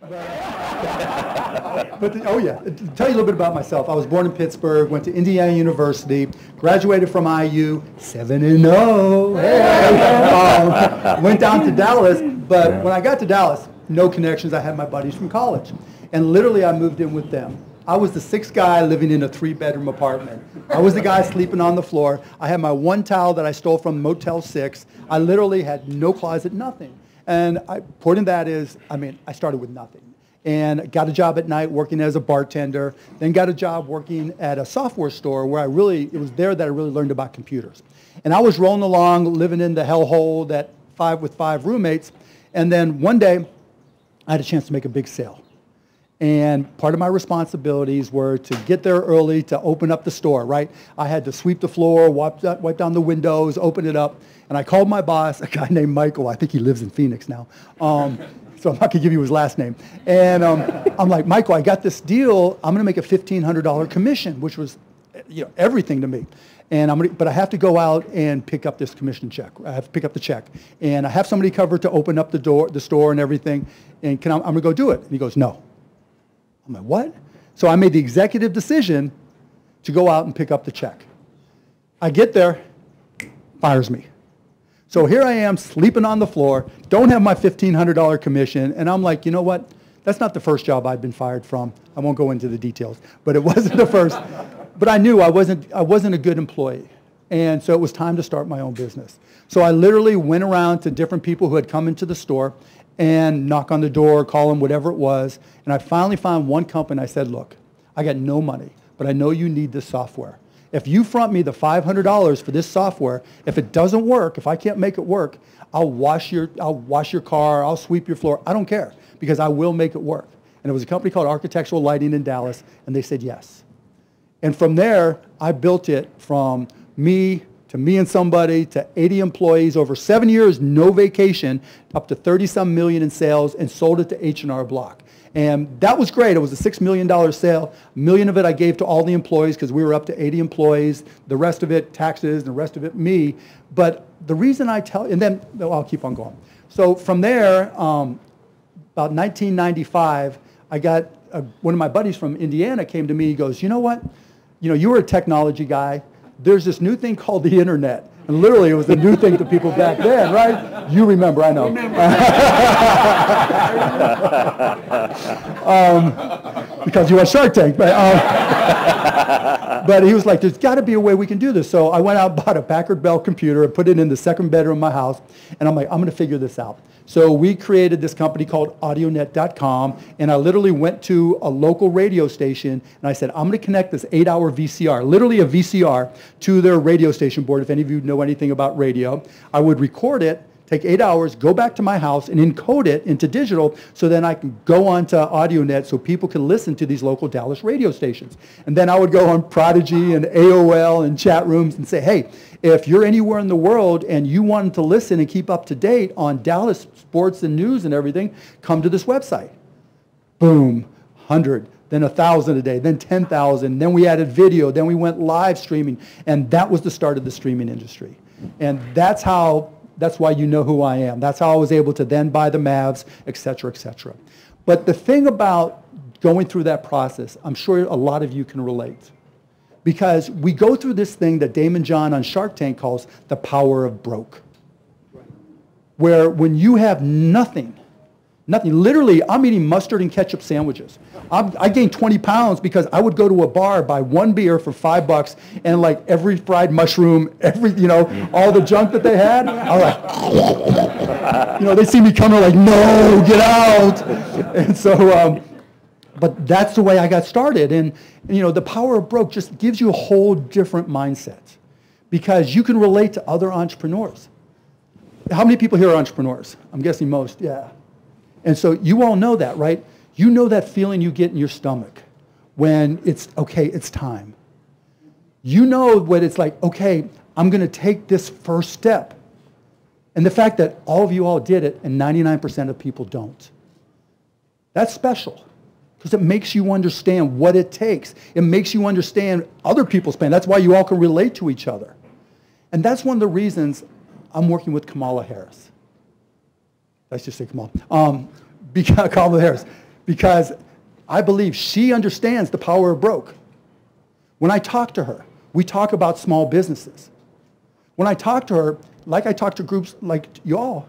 Tell you a little bit about myself. I was born in Pittsburgh, went to Indiana University, graduated from IU, 7-0. Went down to Dallas, but when I got to Dallas, no connections. I had my buddies from college, and literally I moved in with them. I was the sixth guy living in a 3-bedroom apartment. I was the guy sleeping on the floor. I had my one towel that I stole from Motel 6. I literally had no closet, nothing. And I, important that is, I mean, I started with nothing. And got a job at night working as a bartender, then got a job working at a software store where it was there that I really learned about computers. And I was rolling along, living in the hellhole with 5 roommates. And then one day, I had a chance to make a big sale. And part of my responsibilities were to get there early to open up the store, right? I had to sweep the floor, wipe down the windows, open it up. And I called my boss, a guy named Michael. I think he lives in Phoenix now. So I'm not going to give you his last name. And I'm like, Michael, I got this deal. I'm going to make a $1,500 commission, which was everything to me. And but I have to go out and pick up this commission check. I have to pick up the check. And I have somebody covered to open up the store and everything. And I'm going to go do it. And he goes, no. I'm like, what? So I made the executive decision to go out and pick up the check. I get there, fires me. So here I am sleeping on the floor, don't have my $1,500 commission, and I'm like, you know what? That's not the first job I've been fired from. I won't go into the details, but it wasn't the first. But I knew I wasn't a good employee. And so it was time to start my own business. So I literally went around to different people who had come into the store and knock on the door, call them, whatever it was. And I finally found one company. I said, look, I got no money, but I know you need this software. If you front me the $500 for this software, if it doesn't work, if I can't make it work, I'll wash your car, I'll sweep your floor. I don't care, because I will make it work. And it was a company called Architectural Lighting in Dallas, and they said yes. And from there, I built it from me to me and somebody, to 80 employees over 7 years, no vacation, up to 30-some million in sales, and sold it to H&R Block. And that was great. It was a $6 million sale. $1 million of it I gave to all the employees because we were up to 80 employees. The rest of it, taxes, and the rest of it, me. But the reason I tell, and then I'll keep on going. So from there, about 1995, I got, one of my buddies from Indiana came to me. He goes, you know what? You were a technology guy. There's this new thing called the internet. And literally, it was a new thing to people back then, right? You remember, I know. Because you were Shark Tank. But he was like, there's got to be a way we can do this. So I went out and bought a Packard Bell computer and put it in the second bedroom of my house. And I'm like, I'm going to figure this out. So we created this company called AudioNet.com, and I literally went to a local radio station, and I said, I'm going to connect this 8-hour VCR, literally a VCR, to their radio station board, if any of you know anything about radio. I would record it, take 8 hours, go back to my house, and encode it into digital so then I can go on to AudioNet so people can listen to these local Dallas radio stations. And then I would go on Prodigy and AOL and chat rooms and say, hey, if you're anywhere in the world and you wanted to listen and keep up to date on Dallas sports and news and everything, come to this website. Boom, 100. Then 1,000 a day, then 10,000, then we added video, then we went live streaming, and that was the start of the streaming industry. And that's why you know who I am. That's how I was able to then buy the Mavs, et cetera, et cetera. But the thing about going through that process, I'm sure a lot of you can relate, because we go through this thing that Daymond John on Shark Tank calls the power of broke, where when you have nothing, nothing. Literally, I'm eating mustard and ketchup sandwiches. I gained 20 pounds because I would go to a bar, buy one beer for $5, and like every fried mushroom, all the junk that they had, I was like, they see me coming like, no, get out. And so, but that's the way I got started. And, the power of broke just gives you a whole different mindset because you can relate to other entrepreneurs. How many people here are entrepreneurs? I'm guessing most, yeah. And so you all know that, right? You know that feeling you get in your stomach when it's, okay, it's time. You know what it's like, okay, I'm going to take this first step. And the fact that all of you all did it and 99% of people don't. That's special because it makes you understand what it takes. It makes you understand other people's pain. That's why you all can relate to each other. And that's one of the reasons I'm working with Kamala Harris. Let's just say Kamala Harris. because I believe she understands the power of broke. When I talk to her, we talk about small businesses. When I talk to her, like I talk to groups like y'all,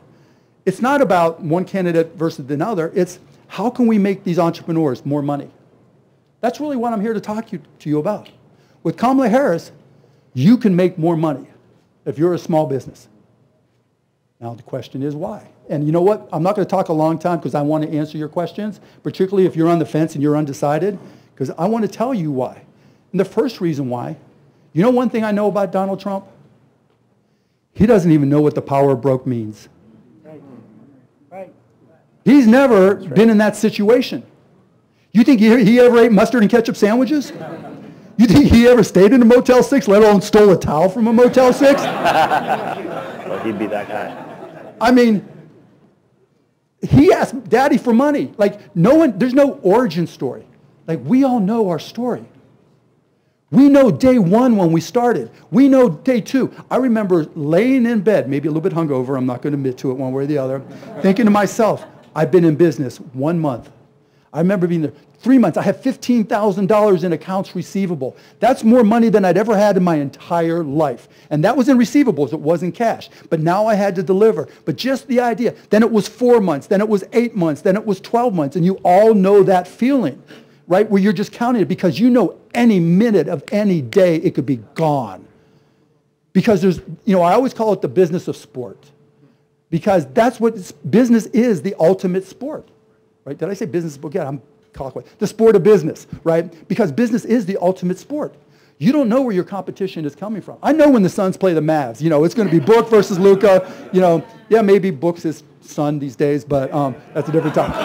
it's not about one candidate versus another. It's how can we make these entrepreneurs more money? That's really what I'm here to talk to you about. With Kamala Harris, you can make more money if you're a small business. Now the question is why? And you know what? I'm not going to talk a long time because I want to answer your questions, particularly if you're on the fence and you're undecided, because I want to tell you why. And the first reason why, you know one thing I know about Donald Trump? He doesn't even know what the power of broke means. Right. Right. He's never been in that situation. You think he ever ate mustard and ketchup sandwiches? You think he ever stayed in a Motel 6, let alone stole a towel from a Motel 6? Well, he'd be that guy. I mean, he asked Daddy for money. Like, no one, there's no origin story. Like, we all know our story. We know day one when we started. We know day two. I remember laying in bed, maybe a little bit hungover, I'm not going to admit to it one way or the other, thinking to myself, I've been in business 1 month. I remember being there 3 months. I have $15,000 in accounts receivable. That's more money than I'd ever had in my entire life. And that was in receivables. It wasn't cash. But now I had to deliver. But just the idea. Then it was 4 months. Then it was 8 months. Then it was 12 months. And you all know that feeling, right? Where you're just counting it because you know any minute of any day it could be gone. Because there's, you know, I always call it the business of sport. Because that's what business is, the ultimate sport. Right? Did I say business book? Yeah, I'm clockwise. The sport of business, right? Because business is the ultimate sport. You don't know where your competition is coming from. I know when the Suns play the Mavs, you know, it's going to be Book versus Luka. You know, yeah, maybe Book's his son these days, but that's a different topic.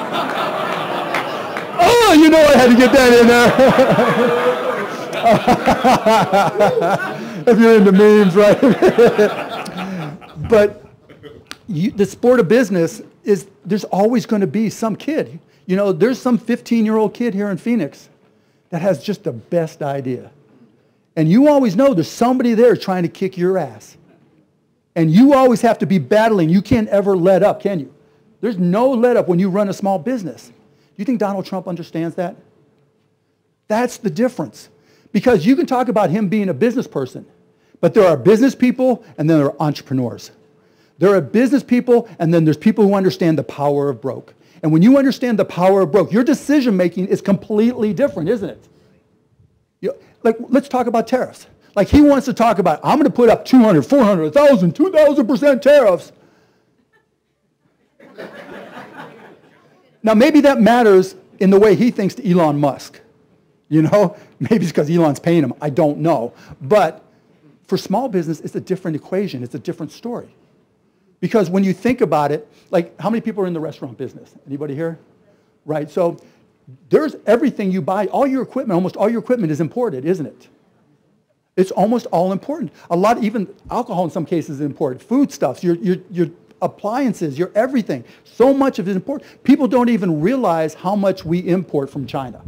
Oh, you know I had to get that in there. If you're into memes, right? But the sport of business is there's always going to be some kid. You know, there's some 15-year-old kid here in Phoenix that has just the best idea. And you always know there's somebody there trying to kick your ass. And you always have to be battling. You can't ever let up, can you? There's no let up when you run a small business. You think Donald Trump understands that? That's the difference. Because you can talk about him being a business person, but there are business people and then there are entrepreneurs. There are business people, and then there's people who understand the power of broke. And when you understand the power of broke, your decision-making is completely different, isn't it? You know, like, let's talk about tariffs. Like, he wants to talk about, I'm going to put up 200, 400, 1,000, 2,000% tariffs. Now, maybe that matters in the way he thinks to Elon Musk. You know, maybe it's because Elon's paying him. I don't know. But for small business, it's a different equation. It's a different story. Because when you think about it, like how many people are in the restaurant business? Anybody here? Right, so there's everything you buy, all your equipment, almost all your equipment is imported, isn't it? It's almost all imported. A lot, even alcohol in some cases is imported, foodstuffs, your appliances, your everything. So much of it is imported. People don't even realize how much we import from China.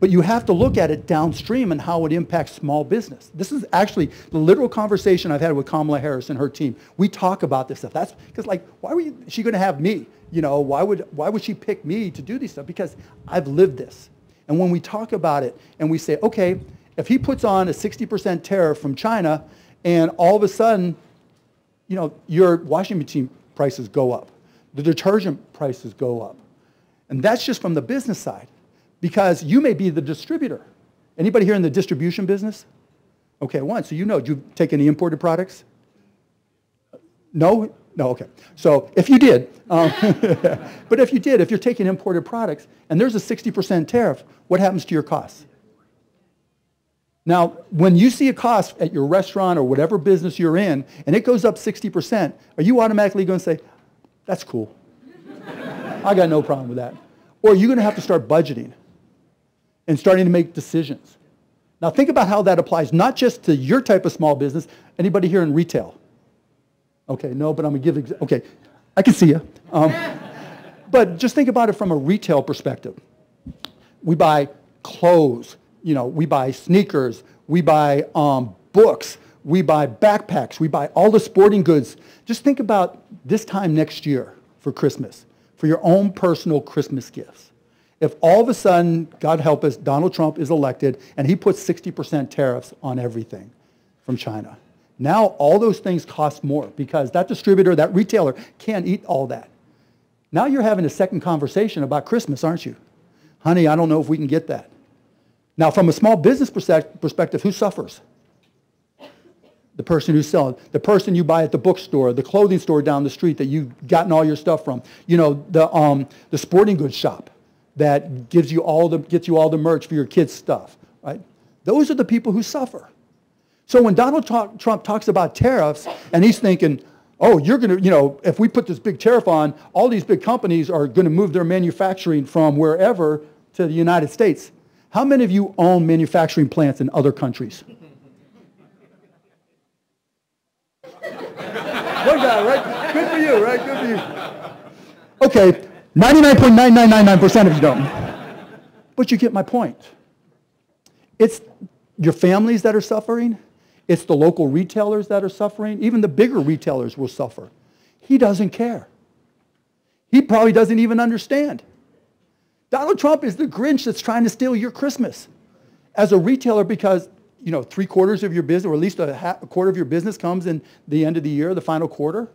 But you have to look at it downstream and how it impacts small business. This is actually the literal conversation I've had with Kamala Harris and her team. We talk about this stuff. That's because, like, why were she going to have me? You know, why would she pick me to do these stuff? Because I've lived this. And when we talk about it and we say, okay, if he puts on a 60% tariff from China and all of a sudden, you know, your washing machine prices go up, the detergent prices go up. And that's just from the business side. Because you may be the distributor. Anybody here in the distribution business? Okay, one, so you know, do you take any imported products? No? No, okay. So if you did, but if you did, if you're taking imported products and there's a 60% tariff, what happens to your costs? Now, when you see a cost at your restaurant or whatever business you're in and it goes up 60%, are you automatically going to say, that's cool. I got no problem with that. Or you're going to have to start budgeting and starting to make decisions. Now think about how that applies, not just to your type of small business. Anybody here in retail? Okay, no, but I'm going to give, okay, I can see you. But just think about it from a retail perspective. We buy clothes, you know, we buy sneakers, we buy books, we buy backpacks, we buy all the sporting goods. Just think about this time next year for Christmas, for your own personal Christmas gifts. if all of a sudden, God help us, Donald Trump is elected and he puts 60% tariffs on everything from China. Now all those things cost more because that distributor, that retailer can't eat all that. Now you're having a second conversation about Christmas, aren't you? Honey, I don't know if we can get that. Now from a small business perspective, who suffers? The person who's selling, the person you buy at the bookstore, the clothing store down the street that you've gotten all your stuff from, you know, the sporting goods shop that gives you all the, gets you all the merch for your kids' stuff, right? Those are the people who suffer. So when Donald Trump talks about tariffs and he's thinking, oh, you're going to, you know, if we put this big tariff on, all these big companies are going to move their manufacturing from wherever to the United States. How many of you own manufacturing plants in other countries? One guy, right? Good for you, right? Good for you. Okay, 99.9999% of you don't. But you get my point. It's your families that are suffering. It's the local retailers that are suffering. Even the bigger retailers will suffer. He doesn't care. He probably doesn't even understand. Donald Trump is the Grinch that's trying to steal your Christmas as a retailer because, you know, three-quarters of your business, or at least a quarter of your business comes in the end of the year, the final quarter.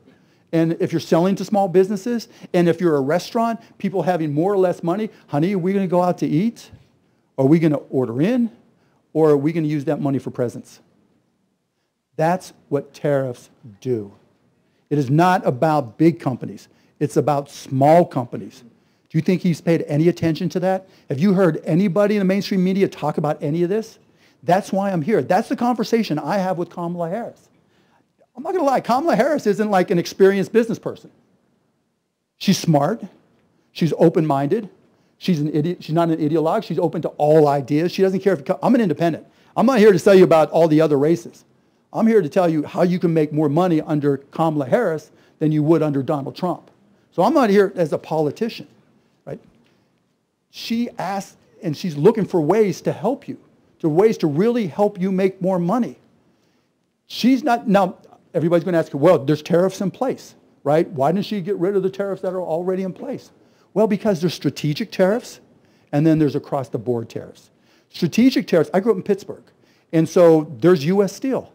And if you're selling to small businesses, and if you're a restaurant, people having more or less money, honey, are we going to go out to eat? Are we going to order in? Or are we going to use that money for presents? That's what tariffs do. It is not about big companies. It's about small companies. Do you think he's paid any attention to that? Have you heard anybody in the mainstream media talk about any of this? That's why I'm here. That's the conversation I have with Kamala Harris. I'm not going to lie. Kamala Harris isn't like an experienced business person. She's smart. She's open-minded. She's an idiot. She's not an ideologue. She's open to all ideas. She doesn't care if you come. I'm an independent. I'm not here to tell you about all the other races. I'm here to tell you how you can make more money under Kamala Harris than you would under Donald Trump. So I'm not here as a politician. Right? She asks, and she's looking for ways to help you, to ways to really help you make more money. She's not, now everybody's going to ask her, well, there's tariffs in place, right? Why didn't she get rid of the tariffs that are already in place? Well, because there's strategic tariffs, and then there's across-the-board tariffs. Strategic tariffs, I grew up in Pittsburgh, and so there's U.S. Steel.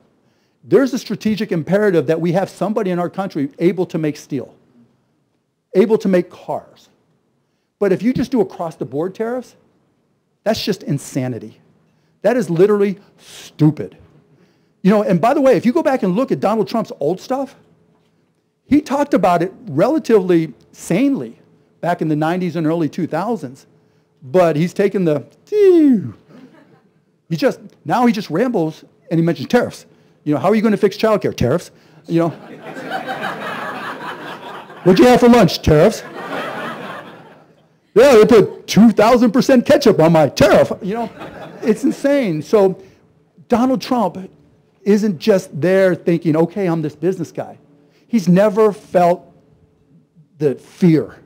There's a strategic imperative that we have somebody in our country able to make steel, able to make cars. But if you just do across-the-board tariffs, that's just insanity. That is literally stupid. You know, and by the way, if you go back and look at Donald Trump's old stuff, he talked about it relatively sanely back in the 90s and early 2000s, but he's taken the, now he just rambles and he mentions tariffs. You know, how are you going to fix childcare? Tariffs. You know, what'd you have for lunch? Tariffs. Yeah, they put 2,000% ketchup on my tariff. You know, it's insane. So Donald Trump isn't just there thinking, okay, I'm this business guy. He's never felt the fear.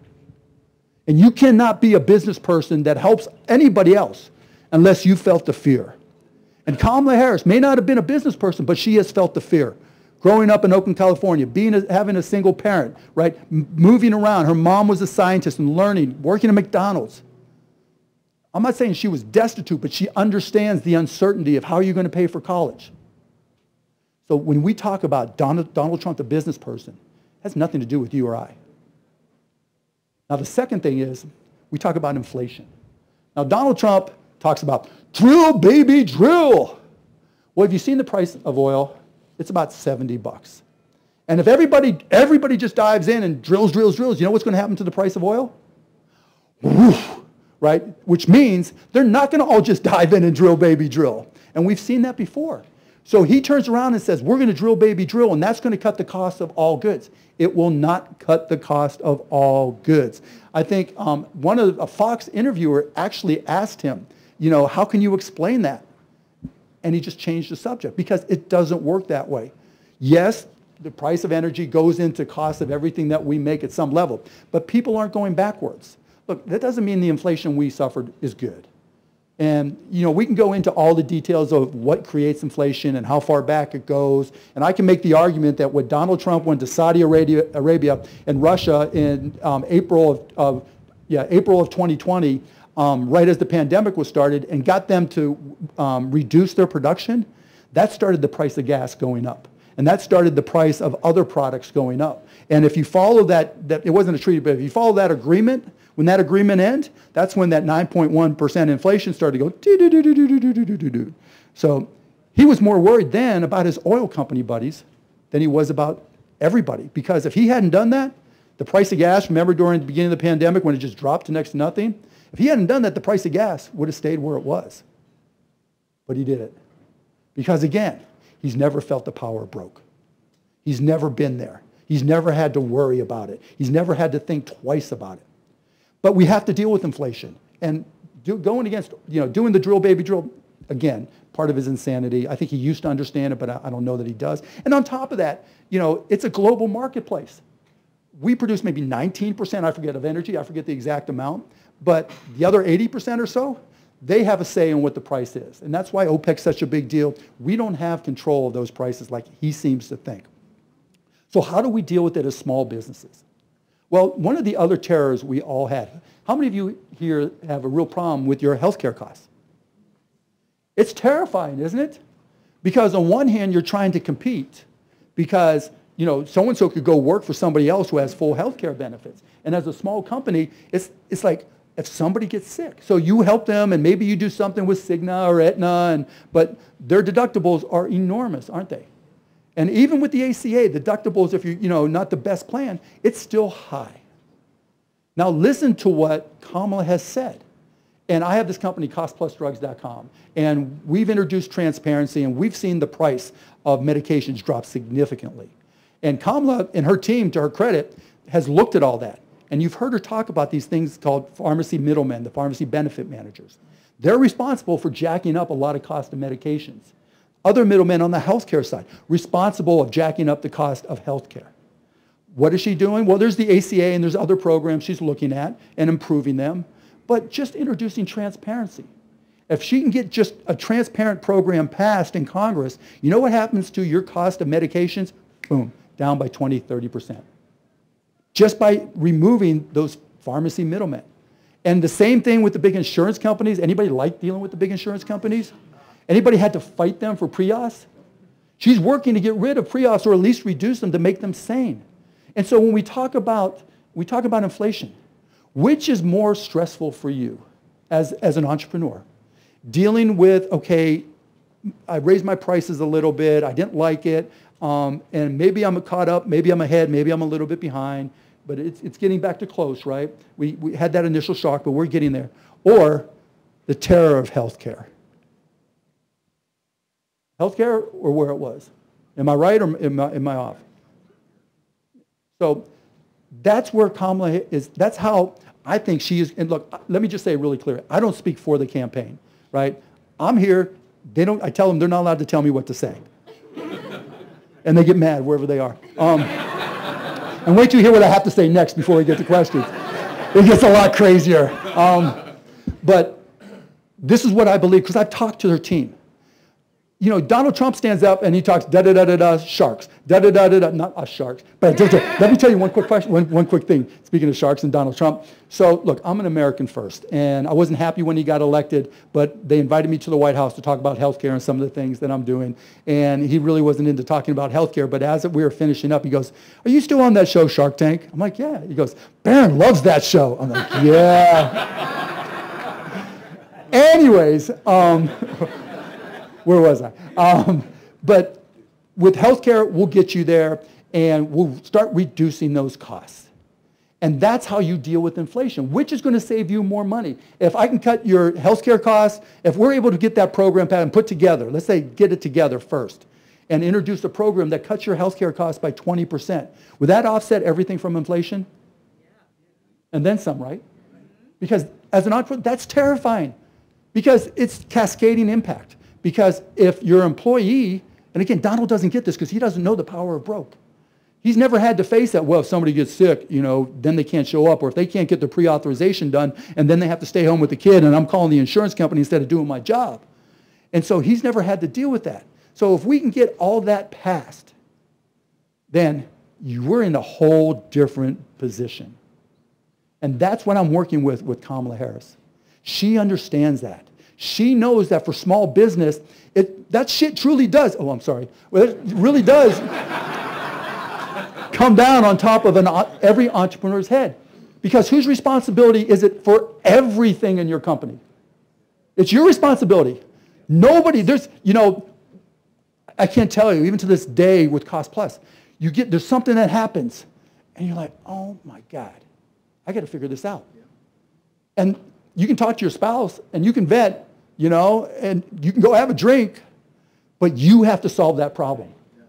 And you cannot be a business person that helps anybody else unless you felt the fear. And Kamala Harris may not have been a business person, but she has felt the fear. Growing up in Oakland, California, having a single parent, right? Moving around. Her mom was a scientist and learning, working at McDonald's. I'm not saying she was destitute, but she understands the uncertainty of how you're going to pay for college. So when we talk about Donald Trump, the business person, it has nothing to do with you or I. Now, the second thing is we talk about inflation. Now, Donald Trump talks about drill, baby, drill. Well, have you seen the price of oil? It's about $70. And if everybody just dives in and drills, you know what's going to happen to the price of oil? Woof, right? Which means they're not going to all just dive in and drill, baby, drill. And we've seen that before. So he turns around and says, we're going to drill, baby, drill, and that's going to cut the cost of all goods. It will not cut the cost of all goods. I think a Fox interviewer actually asked him, you know, how can you explain that? And he just changed the subject because it doesn't work that way. Yes, the price of energy goes into cost of everything that we make at some level, but people aren't going backwards. Look, that doesn't mean the inflation we suffered is good. And, you know, we can go into all the details of what creates inflation and how far back it goes. And I can make the argument that when Donald Trump went to Saudi Arabia and Russia in April of 2020, right as the pandemic was started and got them to reduce their production, that started the price of gas going up. And that started the price of other products going up. And if you follow that, it wasn't a treaty, but if you follow that agreement, when that agreement ends, that's when that 9.1% inflation started to go do-do-do-do-do-do-do-do-do. So he was more worried then about his oil company buddies than he was about everybody. Because if he hadn't done that, the price of gas, remember during the beginning of the pandemic when it just dropped to next to nothing? If he hadn't done that, the price of gas would have stayed where it was. But he did it. Because again, he's never felt the power broke. He's never been there. He's never had to worry about it. He's never had to think twice about it. But we have to deal with inflation. And going against, you know, doing the drill, baby drill, again, part of his insanity. I think he used to understand it, but I don't know that he does. And on top of that, you know, it's a global marketplace. We produce maybe 19%, I forget, of energy. I forget the exact amount. But the other 80% or so, they have a say in what the price is. And that's why OPEC's such a big deal. We don't have control of those prices like he seems to think. So how do we deal with it as small businesses? Well, one of the other terrors we all had. How many of you here have a real problem with your healthcare costs? It's terrifying, isn't it? Because on one hand, you're trying to compete because, you know, so-and-so could go work for somebody else who has full healthcare benefits. And as a small company, it's like if somebody gets sick. So you help them, and maybe you do something with Cigna or Aetna, but their deductibles are enormous, aren't they? And even with the ACA, deductibles, if you're not the best plan, it's still high. Now listen to what Kamala has said. And I have this company, CostPlusDrugs.com, and we've introduced transparency, and we've seen the price of medications drop significantly. And Kamala and her team, to her credit, has looked at all that. And you've heard her talk about these things called pharmacy middlemen, the pharmacy benefit managers. They're responsible for jacking up a lot of cost of medications. Other middlemen on the healthcare side, responsible of jacking up the cost of healthcare. What is she doing? Well, there's the ACA and there's other programs she's looking at and improving them, but just introducing transparency. If she can get just a transparent program passed in Congress, you know what happens to your cost of medications? Boom, down by 20, 30%. Just by removing those pharmacy middlemen. And the same thing with the big insurance companies. Anybody like dealing with the big insurance companies? Anybody had to fight them for pre-auths? She's working to get rid of pre-auths or at least reduce them to make them sane. And so when we talk about inflation, which is more stressful for you as an entrepreneur? Dealing with, okay, I raised my prices a little bit, I didn't like it, and maybe I'm caught up, maybe I'm ahead, maybe I'm a little bit behind, but it's getting back to close, right? We had that initial shock, but we're getting there. Or the terror of healthcare. Healthcare or where it was? Am I right or am I off? So that's where Kamala is. That's how I think she is. And look, let me just say really clearly, I don't speak for the campaign, right? I'm here. I tell them they're not allowed to tell me what to say. And they get mad wherever they are. And wait till you hear what I have to say next before we get to questions. It gets a lot crazier. But this is what I believe, because I've talked to their team. You know, Donald Trump stands up and he talks da-da-da-da-da sharks, da-da-da-da-da, not us sharks. But let me tell you one quick question, one quick thing, speaking of sharks and Donald Trump. So look, I'm an American first, and I wasn't happy when he got elected, but they invited me to the White House to talk about healthcare and some of the things that I'm doing. And he really wasn't into talking about healthcare, but as we were finishing up, he goes, "Are you still on that show, Shark Tank?" I'm like, "Yeah." He goes, "Barron loves that show." I'm like, "Yeah." Anyways, where was I? But with healthcare, we'll get you there, and we'll start reducing those costs. And that's how you deal with inflation, which is going to save you more money. If I can cut your healthcare costs, if we're able to get that program pattern put together, let's say get it together first, and introduce a program that cuts your healthcare costs by 20%, would that offset everything from inflation? And then some, right? Because as an entrepreneur, that's terrifying because it's cascading impact. Because if your employee, and again, Donald doesn't get this because he doesn't know the power of broke. He's never had to face that, well, if somebody gets sick, you know, then they can't show up, or if they can't get their pre-authorization done, and then they have to stay home with the kid, and I'm calling the insurance company instead of doing my job. And so he's never had to deal with that. So if we can get all that passed, then we're in a whole different position. And that's what I'm working with Kamala Harris. She understands that. She knows that for small business, that shit truly does, oh, I'm sorry. Well, it really does come down on top of every entrepreneur's head. Because whose responsibility is it for everything in your company? It's your responsibility. Nobody, I can't tell you, even to this day with Cost Plus, there's something that happens, and you're like, oh my God, I got to figure this out. Yeah. And you can talk to your spouse, and you can vent, and you can go have a drink, but you have to solve that problem. Yeah.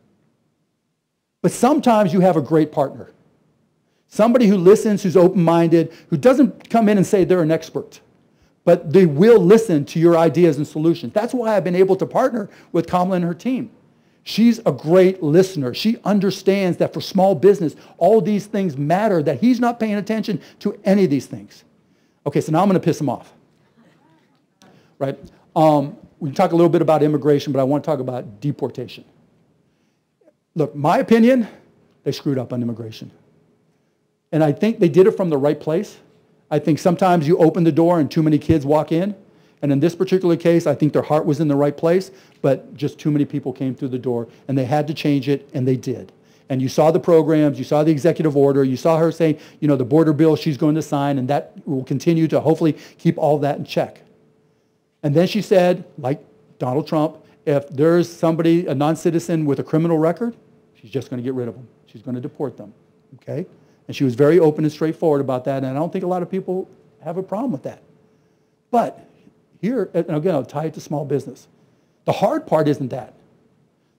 But sometimes you have a great partner. Somebody who listens, who's open-minded, who doesn't come in and say they're an expert, but they will listen to your ideas and solutions. That's why I've been able to partner with Kamala and her team. She's a great listener. She understands that for small business, all these things matter, that he's not paying attention to any of these things. Okay, so now I'm going to piss him off. Right? We can talk a little bit about immigration, but I want to talk about deportation. Look, my opinion, they screwed up on immigration. And I think they did it from the right place. I think sometimes you open the door and too many kids walk in. And in this particular case, I think their heart was in the right place, but just too many people came through the door, and they had to change it, and they did. And you saw the programs, you saw the executive order, you saw her saying, the border bill she's going to sign, and that will continue to hopefully keep all that in check. And then she said, like Donald Trump, if there's somebody, a non-citizen with a criminal record, she's just going to get rid of them. She's going to deport them, okay? And she was very open and straightforward about that, and I don't think a lot of people have a problem with that. But here, and again, I'll tie it to small business. The hard part isn't that.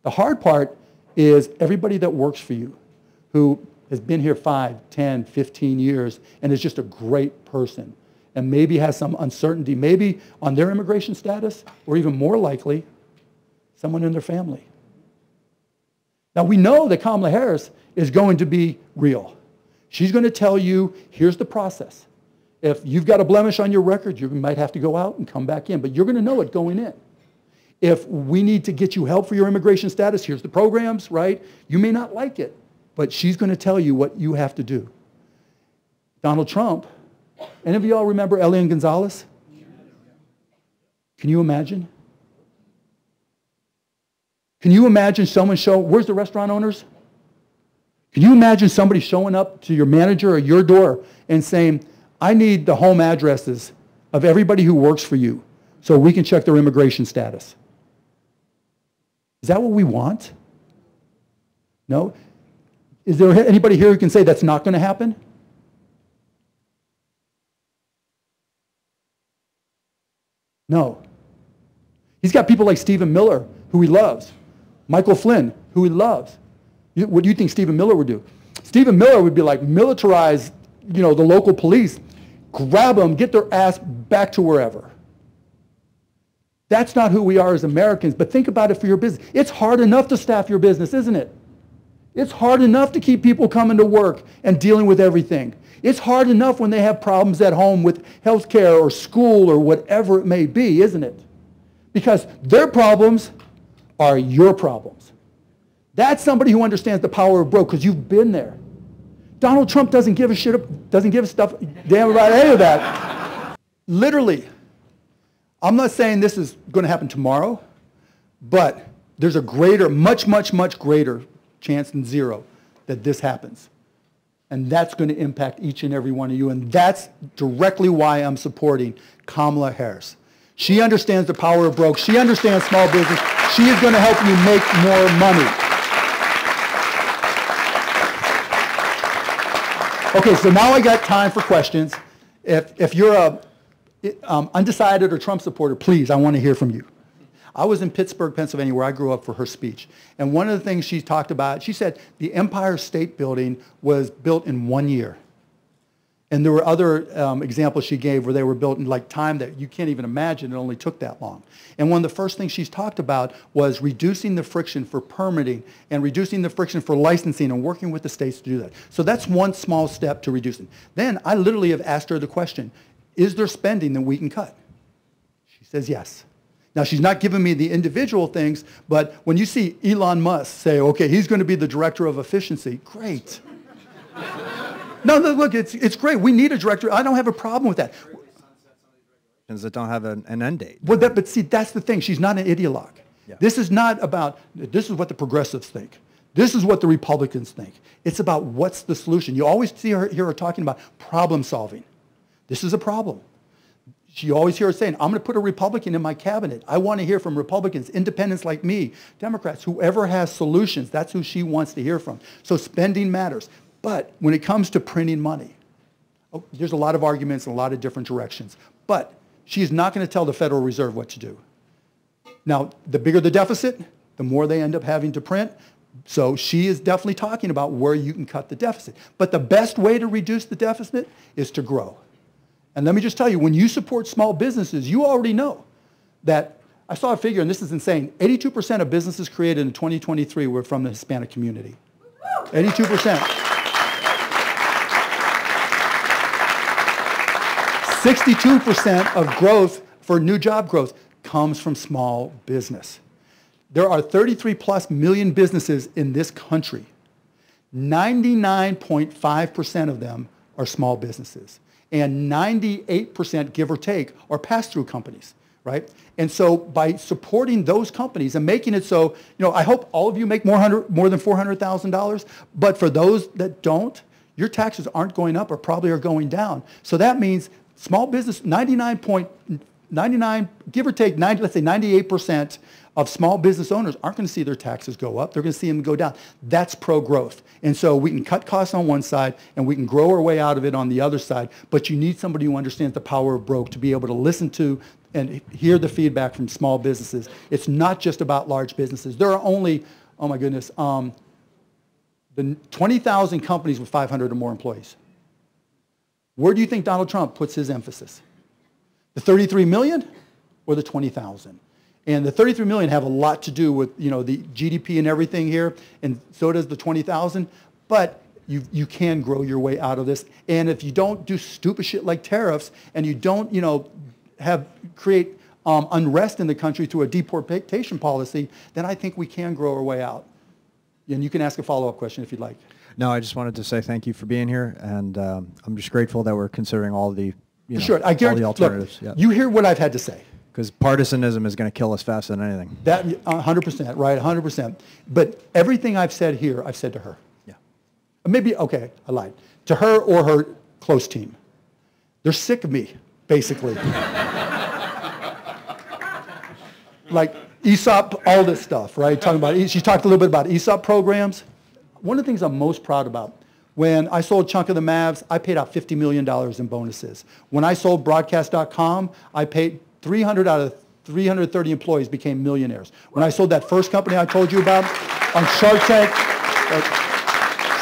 The hard part is everybody that works for you who has been here 5, 10, 15 years and is just a great person and maybe has some uncertainty, maybe on their immigration status or even more likely, someone in their family. Now, we know that Kamala Harris is going to be real. She's going to tell you, here's the process. If you've got a blemish on your record, you might have to go out and come back in, but you're going to know it going in. If we need to get you help for your immigration status, here's the programs, right? You may not like it, but she's going to tell you what you have to do. Donald Trump, any of you all remember Elian Gonzalez? Can you imagine? Can you imagine someone where's the restaurant owners? Can you imagine somebody showing up to your manager or your door and saying, I need the home addresses of everybody who works for you so we can check their immigration status. Is that what we want? No? Is there anybody here who can say that's not going to happen? No. He's got people like Stephen Miller, who he loves. Michael Flynn, who he loves. What do you think Stephen Miller would do? Stephen Miller would be like, militarize, the local police. Grab them, get their ass back to wherever. That's not who we are as Americans, but think about it for your business. It's hard enough to staff your business, isn't it? It's hard enough to keep people coming to work and dealing with everything. It's hard enough when they have problems at home with health care or school or whatever it may be, isn't it? Because their problems are your problems. That's somebody who understands the power of broke because you've been there. Donald Trump doesn't give a shit, doesn't give a damn about any of that. Literally, I'm not saying this is going to happen tomorrow, but there's a greater, much, much, much greater chance than zero that this happens. And that's going to impact each and every one of you. And that's directly why I'm supporting Kamala Harris. She understands the power of broke. She understands small business. She is going to help you make more money. Okay, so now I got time for questions. If you're a undecided or Trump supporter, please, I want to hear from you. I was in Pittsburgh, Pennsylvania, where I grew up, for her speech. And one of the things she talked about, she said the Empire State Building was built in 1 year. And there were other examples she gave where they were built in like time that you can't even imagine. It only took that long. And one of the first things she's talked about was reducing the friction for permitting and reducing the friction for licensing and working with the states to do that. So that's one small step to reducing. Then I literally have asked her the question, is there spending that we can cut? She says yes. Now, she's not giving me the individual things, but when you see Elon Musk say, okay, he's going to be the director of efficiency, great. No, look, it's great. We need a director. I don't have a problem with that. politicians that don't have an end date. Well, that, but see, that's the thing. She's not an ideologue. Yeah. This is not about, this is what the progressives think. This is what the Republicans think. It's about what's the solution. You always hear her talking about problem solving. This is a problem. You always hear her saying, I'm going to put a Republican in my cabinet. I want to hear from Republicans, independents like me, Democrats, whoever has solutions. That's who she wants to hear from. So spending matters. But when it comes to printing money, there's a lot of arguments in a lot of different directions. But she's not going to tell the Federal Reserve what to do. Now, the bigger the deficit, the more they end up having to print. So she is definitely talking about where you can cut the deficit. But the best way to reduce the deficit is to grow. And let me just tell you, when you support small businesses, you already know that, I saw a figure, and this is insane, 82% of businesses created in 2023 were from the Hispanic community. 82%. 62% of growth for new job growth comes from small business. There are 33+ million businesses in this country. 99.5% of them are small businesses. And 98%, give or take, are pass-through companies, right? And so by supporting those companies and making it so, you know, I hope all of you make more than $400,000, but for those that don't, your taxes aren't going up or probably are going down. So that means small business, 99.99, give or take, 90, let's say 98% of small business owners aren't going to see their taxes go up. They're going to see them go down. That's pro-growth. And so we can cut costs on one side and we can grow our way out of it on the other side, but you need somebody who understands the power of broke to be able to listen to and hear the feedback from small businesses. It's not just about large businesses. There are only, oh my goodness, the 20,000 companies with 500 or more employees. Where do you think Donald Trump puts his emphasis? The 33 million or the 20,000? And the 33 million have a lot to do with, you know, the GDP and everything here, and so does the 20,000. But you can grow your way out of this. And if you don't do stupid shit like tariffs and you don't, you know, create unrest in the country through a deportation policy, then I think we can grow our way out. And you can ask a follow-up question if you'd like. No, I just wanted to say thank you for being here, and I'm just grateful that we're considering all the, you know, sure, I guarantee, all the alternatives. Look, yeah. You hear what I've had to say. Because partisanism is going to kill us faster than anything. That 100%, right? 100%. But everything I've said here, I've said to her. Yeah. Maybe, okay, I lied. To her or her close team. They're sick of me, basically. Like ESOP, all this stuff, right? Talking about, she talked a little bit about ESOP programs. One of the things I'm most proud about, when I sold a chunk of the Mavs, I paid out $50 million in bonuses. When I sold broadcast.com, I paid 300 out of 330 employees became millionaires. When I sold that first company I told you about on Shark Tank.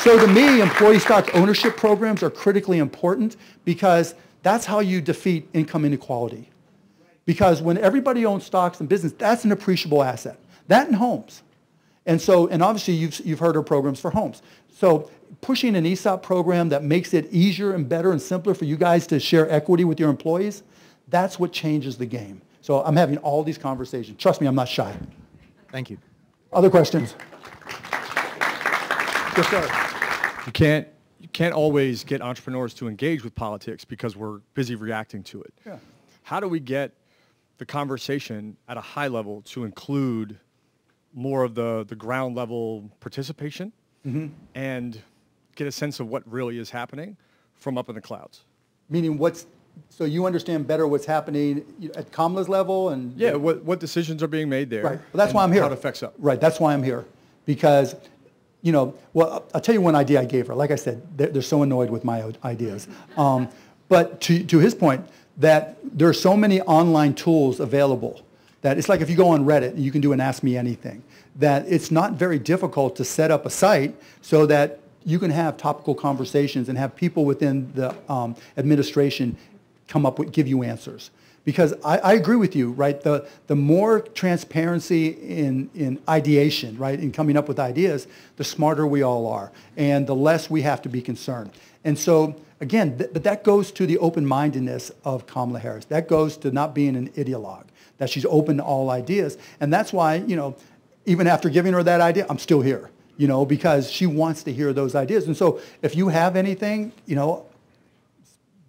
So to me, employee stock ownership programs are critically important because that's how you defeat income inequality. Because when everybody owns stocks and business, that's an appreciable asset. That and homes. And so, and obviously you've heard our programs for homes. So pushing an ESOP program that makes it easier and better and simpler for you guys to share equity with your employees, that's what changes the game. So I'm having all these conversations. Trust me, I'm not shy. Thank you. Other questions? Yes, sir. You can't always get entrepreneurs to engage with politics because we're busy reacting to it. Yeah. How do we get the conversation at a high level to include more of the ground level participation and get a sense of what really is happening from up in the clouds? Meaning what's... So you understand better what's happening at Kamala's level and... Yeah, what decisions are being made there. Right, well, that's why I'm here. How it affects up. Right, that's why I'm here. Because, you know, well, I'll tell you one idea I gave her. Like I said, they're so annoyed with my ideas. But to his point, that there are so many online tools available that it's like if you go on Reddit, you can do an Ask Me Anything, that it's not very difficult to set up a site so that you can have topical conversations and have people within the administration come up with, give you answers. Because I agree with you, right? The more transparency in ideation, right? In coming up with ideas, the smarter we all are and the less we have to be concerned. And so, again, but that goes to the open-mindedness of Kamala Harris. That goes to not being an ideologue, that she's open to all ideas. And that's why, you know, even after giving her that idea, I'm still here, you know, because she wants to hear those ideas. And so if you have anything, you know,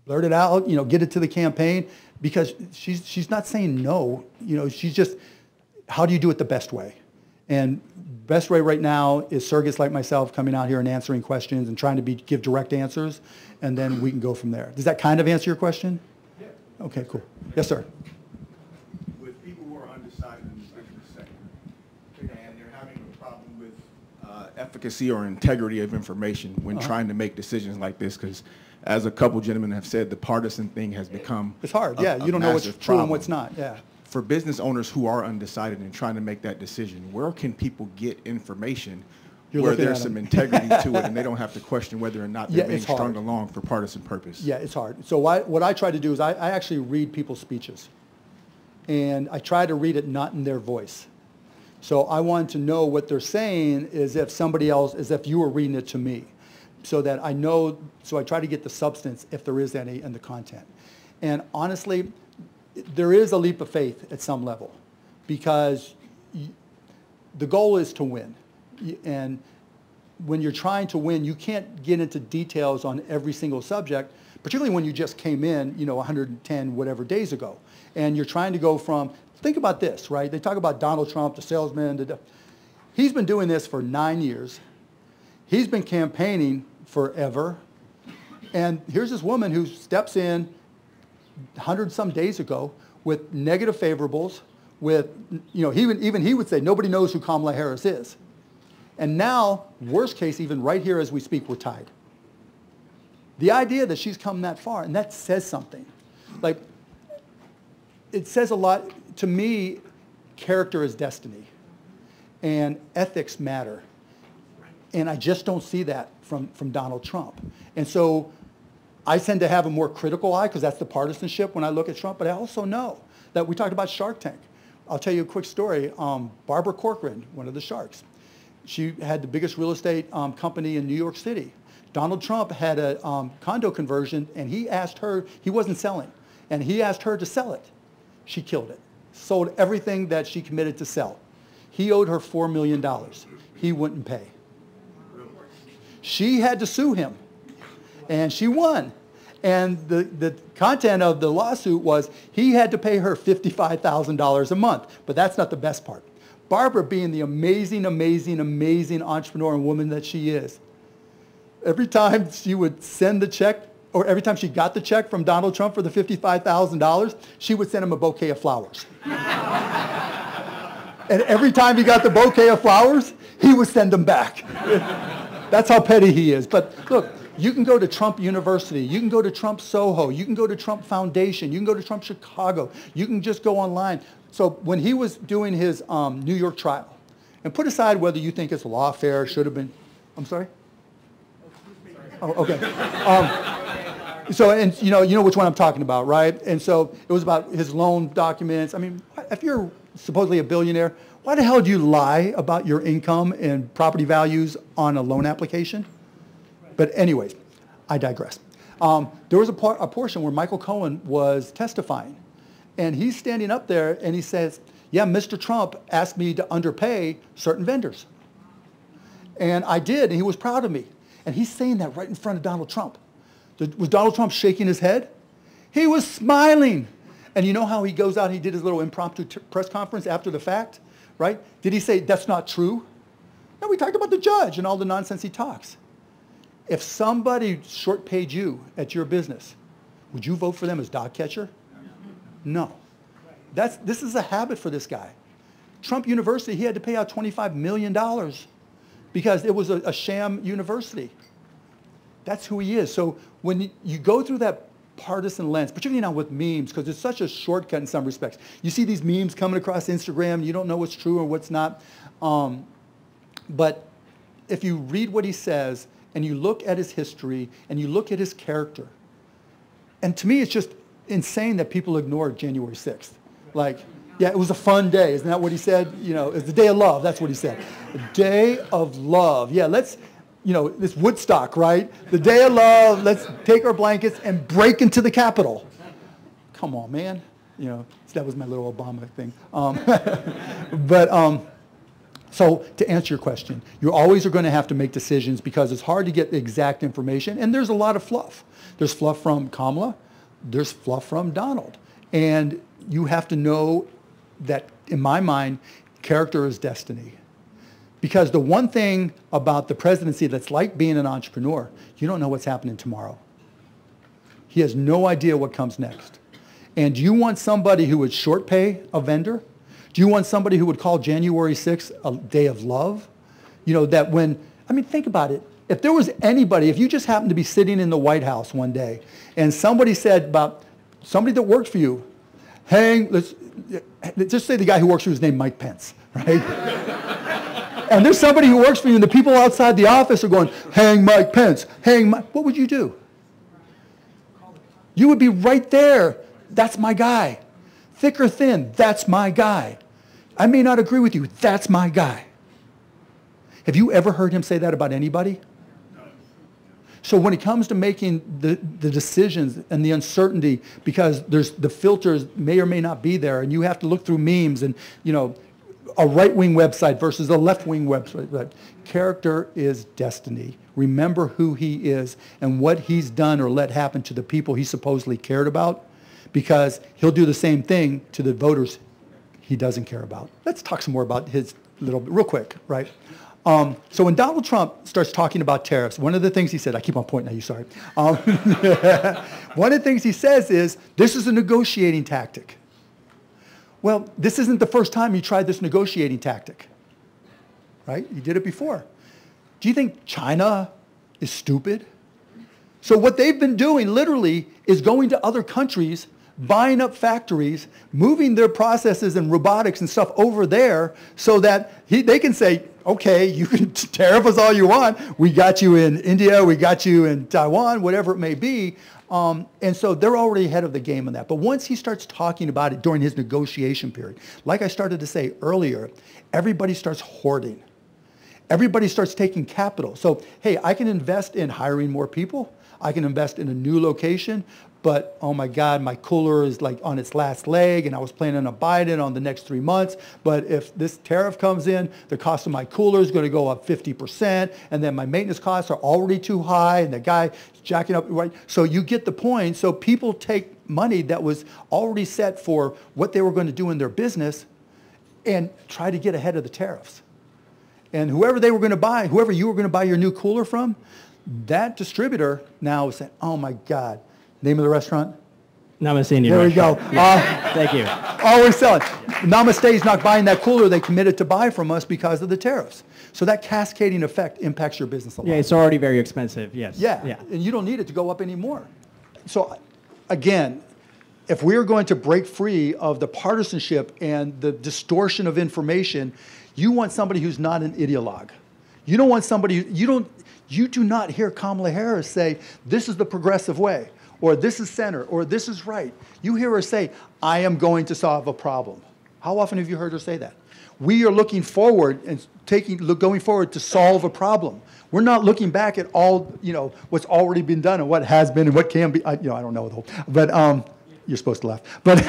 blurt it out, you know, get it to the campaign. because she's not saying no. You know, she's just, how do you do it the best way? And best way right now is surrogates like myself coming out here and answering questions and trying to give direct answers, and then we can go from there. Does that kind of answer your question? Yeah. Okay, cool. Yes, sir. With people who are undecided in the business sector, and they're having a problem with efficacy or integrity of information when trying to make decisions like this, because as a couple gentlemen have said, the partisan thing has become it's hard. Yeah, you don't know what's true and what's not. Yeah. For business owners who are undecided and trying to make that decision, where can people get information where there's some integrity to it and they don't have to question whether or not they're being strung along for partisan purpose? Yeah, it's hard. So what I try to do is I actually read people's speeches, and I try to read it not in their voice. So I want to know what they're saying is if somebody else, as if you were reading it to me, so that I know, so I try to get the substance, if there is any, and the content. And honestly, there is a leap of faith at some level, because the goal is to win. And when you're trying to win, you can't get into details on every single subject, particularly when you just came in, you know, 110 whatever days ago. And you're trying to go from, think about this, right? They talk about Donald Trump, the salesman. He's been doing this for 9 years. He's been campaigning forever. And here's this woman who steps in 100 some days ago with negative favorables, with, you know, even he would say nobody knows who Kamala Harris is. And now, worst case, even right here as we speak, we're tied. The idea that she's come that far, and that says something. Like, it says a lot. To me, character is destiny, and ethics matter. And I just don't see that from Donald Trump. And so I tend to have a more critical eye, because that's the partisanship when I look at Trump, but I also know that we talked about Shark Tank. I'll tell you a quick story. Barbara Corcoran, one of the sharks, she had the biggest real estate company in New York City. Donald Trump had a condo conversion, and he asked her, he wasn't selling, and he asked her to sell it. She killed it, sold everything that she committed to sell. He owed her $4 million. He wouldn't pay. She had to sue him, and she won. And the content of the lawsuit was he had to pay her $55,000 a month, but that's not the best part. Barbara, being the amazing, amazing, amazing entrepreneur and woman that she is, every time she would send the check, or every time she got the check from Donald Trump for the $55,000, she would send him a bouquet of flowers. And every time he got the bouquet of flowers, he would send them back. That's how petty he is. But look, you can go to Trump University, you can go to Trump Soho, you can go to Trump Foundation, you can go to Trump Chicago, you can just go online. So when he was doing his New York trial, and put aside whether you think it's lawfare, should have been, I'm sorry? Oh, okay. So, and you know which one I'm talking about, right? And so it was about his loan documents. I mean, if you're supposedly a billionaire, why the hell do you lie about your income and property values on a loan application? But anyways, I digress. There was a portion where Michael Cohen was testifying, and he's standing up there and he says, yeah, Mr. Trump asked me to underpay certain vendors. And I did, and he was proud of me. And he's saying that right in front of Donald Trump. Was Donald Trump shaking his head? He was smiling. And you know how he goes out, he did his little impromptu press conference after the fact, right? Did he say, that's not true? No, we talked about the judge and all the nonsense he talks. If somebody short paid you at your business, would you vote for them as dog catcher? No. This is a habit for this guy. Trump University, he had to pay out $25 million because it was a sham university. That's who he is. So when you go through that partisan lens, particularly now with memes, because it's such a shortcut in some respects. You see these memes coming across Instagram, and you don't know what's true or what's not. But if you read what he says, and you look at his history, and you look at his character. And to me, it's just insane that people ignore January 6th. Like, yeah, it was a fun day. Isn't that what he said? You know, it's the day of love. That's what he said. The day of love. Yeah, let's, you know, this Woodstock, right? The day of love. Let's take our blankets and break into the Capitol. Come on, man. You know, so that was my little Obama thing. So to answer your question, you always are going to have to make decisions because it's hard to get the exact information, and there's a lot of fluff. There's fluff from Kamala, there's fluff from Donald, And you have to know that, in my mind, character is destiny. Because the one thing about the presidency that's like being an entrepreneur, you don't know what's happening tomorrow. He has no idea what comes next. And do you want somebody who would short pay a vendor? Do you want somebody who would call January 6th a day of love? You know, that when, I mean, think about it. If there was anybody, if you just happened to be sitting in the White House one day and somebody said about somebody that works for you, hey, let's just say the guy who works for you is named Mike Pence, right? And there's somebody who works for you, and the people outside the office are going, hang Mike Pence, hang Mike. What would you do? You would be right there. That's my guy. Thick or thin, that's my guy. I may not agree with you. That's my guy. Have you ever heard him say that about anybody? So when it comes to making the decisions and the uncertainty, because there's the filters may or may not be there, and you have to look through memes and, you know, a right-wing website versus a left-wing website. Character is destiny. Remember who he is and what he's done or let happen to the people he supposedly cared about, because he'll do the same thing to the voters he doesn't care about. Let's talk some more about his little bit, real quick, right? So when Donald Trump starts talking about tariffs, one of the things he said, I keep on pointing at you, sorry. One of the things he says is, this is a negotiating tactic. Well, this isn't the first time you tried this negotiating tactic, right? You did it before. Do you think China is stupid? So what they've been doing literally is going to other countries, buying up factories, moving their processes and robotics and stuff over there so that they can say, okay, you can tariff us all you want. We got you in India. We got you in Taiwan, whatever it may be. And so they're already ahead of the game on that. But once he starts talking about it during his negotiation period, like I started to say earlier, everybody starts hoarding. Everybody starts taking capital. So, hey, I can invest in hiring more people. I can invest in a new location. But, oh, my God, my cooler is like on its last leg, and I was planning on buying it on the next 3 months. But if this tariff comes in, the cost of my cooler is going to go up 50%, and then my maintenance costs are already too high, and the guy's jacking up, right? So you get the point. So people take money that was already set for what they were going to do in their business and try to get ahead of the tariffs. And whoever they were going to buy, whoever you were going to buy your new cooler from, that distributor now is saying, oh, my God. Name of the restaurant? Namaste Indian Restaurant. There we go. Thank you. Always selling. Namaste is not buying that cooler they committed to buy from us because of the tariffs. So that cascading effect impacts your business a lot. Yeah, it's already very expensive, yes. Yeah, and you don't need it to go up anymore. So again, if we're going to break free of the partisanship and the distortion of information, you want somebody who's not an ideologue. You don't want somebody, you do not hear Kamala Harris say, this is the progressive way, or this is center, or this is right. You hear her say, I am going to solve a problem. How often have you heard her say that? We are looking forward and going forward to solve a problem. We're not looking back at all, you know, what's already been done and what has been and what can be. I don't know the whole, but you're supposed to laugh. But,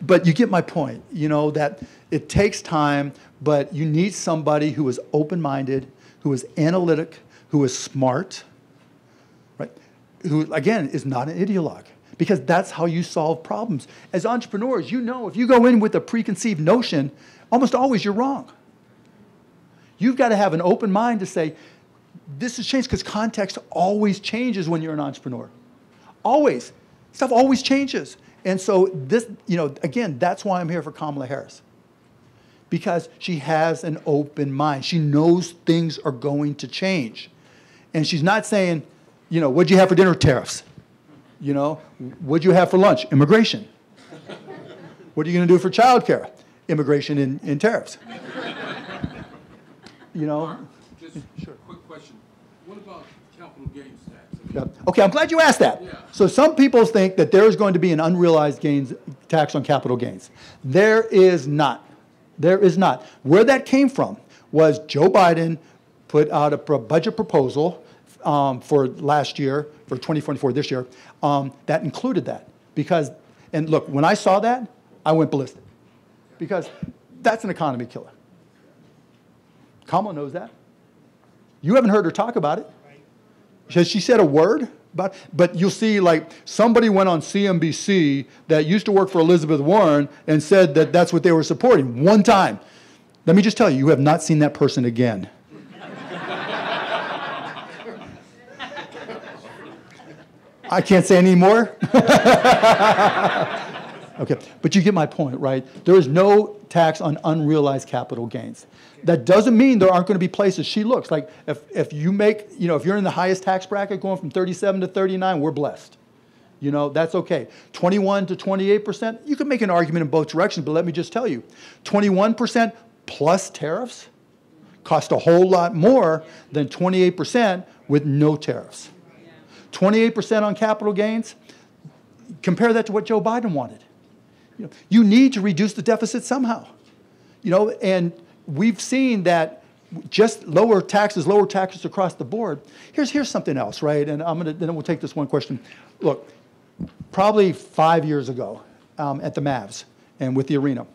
but you get my point, you know, that it takes time, but you need somebody who is open-minded, who is analytic, who is smart, who, again, is not an ideologue, because that's how you solve problems. As entrepreneurs, you know if you go in with a preconceived notion, almost always you're wrong. You've got to have an open mind to say, this has changed, because context always changes when you're an entrepreneur. Always. Stuff always changes. And so this, you know, again, that's why I'm here for Kamala Harris, because she has an open mind. She knows things are going to change. And she's not saying, you know, what'd you have for dinner? Tariffs. You know, what'd you have for lunch? Immigration. What are you going to do for childcare? Immigration and tariffs. You know? Mark, just sure. Quick question. What about capital gains tax? Okay, I'm glad you asked that. Yeah. So some people think that there is going to be an unrealized gains tax on capital gains. There is not. There is not. Where that came from was Joe Biden put out a budget proposal for last year, for 2024, this year, that included that. Because, and look, when I saw that, I went ballistic. Because that's an economy killer. Kamala knows that. You haven't heard her talk about it. Has she said a word? But you'll see, like, somebody went on CNBC that used to work for Elizabeth Warren and said that that's what they were supporting one time. Let me just tell you, you have not seen that person again. I can't say any more. Okay, but you get my point, right? There is no tax on unrealized capital gains. That doesn't mean there aren't going to be places. She looks like if you make, you know, if you're in the highest tax bracket going from 37 to 39, we're blessed. You know, that's okay. 21 to 28%, you can make an argument in both directions, but let me just tell you, 21% plus tariffs cost a whole lot more than 28% with no tariffs. 28% on capital gains, compare that to what Joe Biden wanted. You know, you need to reduce the deficit somehow. You know, and we've seen that just lower taxes across the board. Here's something else, right? And then we'll take this one question. Look, probably 5 years ago at the Mavs and with the arena,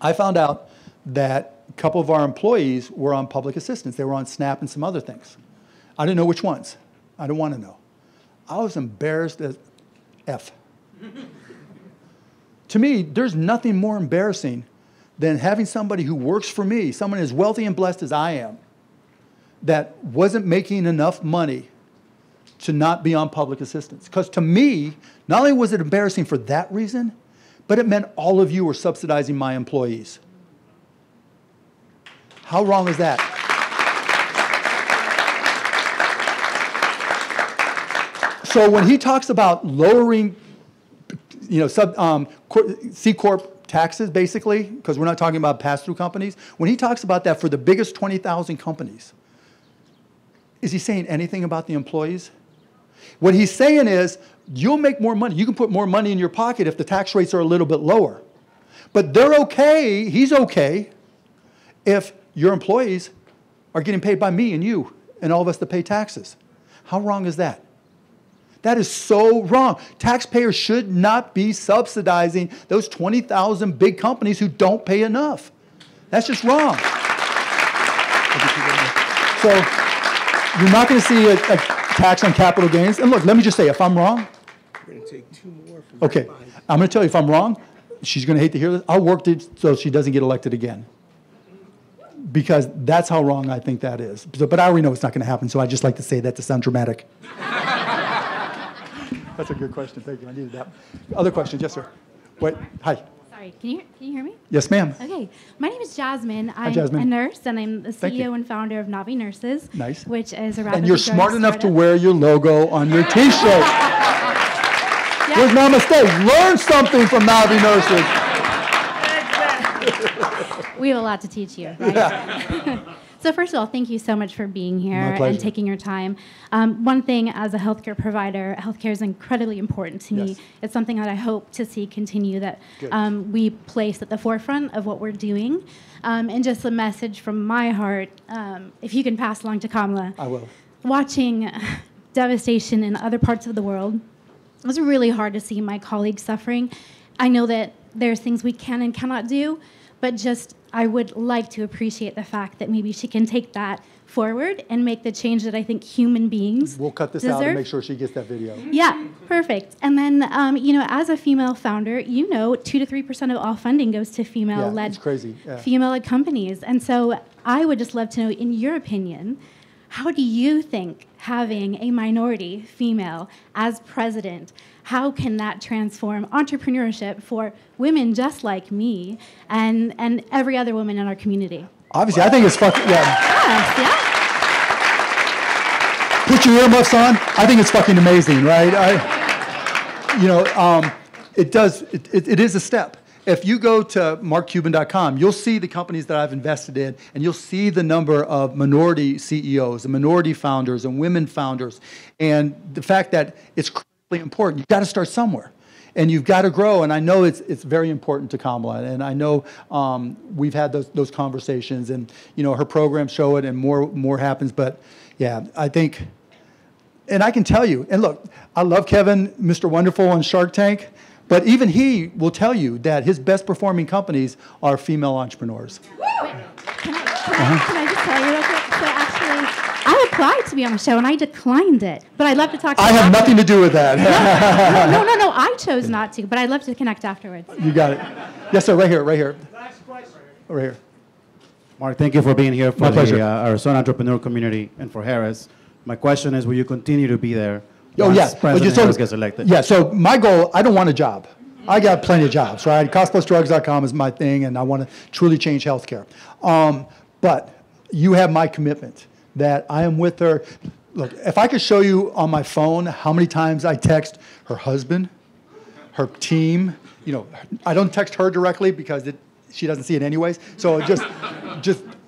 I found out that a couple of our employees were on public assistance. They were on SNAP and some other things. I didn't know which ones. I don't want to know. I was embarrassed as F. To me, there's nothing more embarrassing than having somebody who works for me, someone as wealthy and blessed as I am, that wasn't making enough money to not be on public assistance. Because to me, not only was it embarrassing for that reason, but it meant all of you were subsidizing my employees. How wrong is that? So when he talks about lowering, you know, C-Corp taxes, basically, because we're not talking about pass-through companies, when he talks about that for the biggest 20,000 companies, is he saying anything about the employees? What he's saying is, you'll make more money. You can put more money in your pocket if the tax rates are a little bit lower. But they're okay, he's okay, if your employees are getting paid by me and you and all of us that pay taxes. How wrong is that? That is so wrong. Taxpayers should not be subsidizing those 20,000 big companies who don't pay enough. That's just wrong. So you're not going to see a tax on capital gains. And look, let me just say, if I'm wrong, we're going to take two more from okay, I'm going to tell you if I'm wrong. She's going to hate to hear this. I'll work it so she doesn't get elected again, because that's how wrong I think that is. But I already know it's not going to happen, so I just like to say that to sound dramatic. That's a good question. Thank you. I needed that. Other question? Yes, sir. Wait. Hi. Sorry. Can you hear me? Yes, ma'am. Okay. My name is Jasmine. Hi, Jasmine. I'm a nurse, and I'm the CEO and founder of Navi Nurses. Nice. Which is a rapidly growing startup. And you're smart enough to wear your logo on your T-shirt. Yeah. There's no mistake. Learn something from Navi Nurses. We have a lot to teach you, right? Yeah. So first of all, thank you so much for being here and taking your time. One thing, as a healthcare provider, healthcare is incredibly important to me. Yes. It's something that I hope to see continue, that we place at the forefront of what we're doing. And just a message from my heart, if you can pass along to Kamala. I will. Watching devastation in other parts of the world, it was really hard to see my colleagues suffering. I know that there's things we can and cannot do, but just I would like to appreciate the fact that maybe she can take that forward and make the change that I think human beings deserve. We'll cut this out and make sure she gets that video. Yeah, perfect. And then, you know, as a female founder, you know, 2 to 3% of all funding goes to female-led, female-led companies. And so I would just love to know, in your opinion, how do you think having a minority female as president, how can that transform entrepreneurship for women just like me and every other woman in our community? Obviously, I think it's fucking, Put your earmuffs on. I think it's fucking amazing, right? You know, it does, it is a step. If you go to markcuban.com, you'll see the companies that I've invested in, and you'll see the number of minority CEOs and minority founders and women founders, and the fact that it's critically important. You've got to start somewhere, and you've got to grow, and I know it's very important to Kamala, and I know we've had those conversations, and you know her programs show it, and more happens, but yeah, I think, and I can tell you, and look, I love Kevin, Mr. Wonderful on Shark Tank, but even he will tell you that his best performing companies are female entrepreneurs. Wait, can I just tell you real quick? So actually, I applied to be on the show, and I declined it. But I'd love to talk to you. I have nothing to do with that. No. I chose not to, but I'd love to connect afterwards. You got it. Yes, sir, right here. Last question. Right here. Mark, thank you for being here for the Arizona entrepreneur community and for Harris. My question is, will you continue to be there once President Harris gets elected? Yeah, so my goal, I don't want a job. I got plenty of jobs, right? CostPlusDrugs.com is my thing, and I want to truly change healthcare. But you have my commitment that I am with her. Look, if I could show you on my phone how many times I text her husband, her team, you know, I don't text her directly because she doesn't see it anyways. So just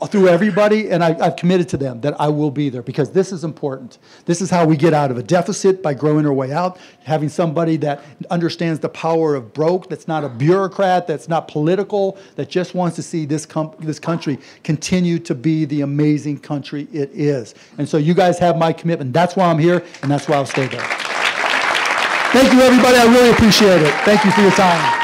through everybody, and I've committed to them that I will be there because this is important. This is how we get out of a deficit by growing our way out, having somebody that understands the power of broke, that's not a bureaucrat, that's not political, that just wants to see this country continue to be the amazing country it is. And so you guys have my commitment. That's why I'm here, and that's why I'll stay there. Thank you, everybody. I really appreciate it. Thank you for your time.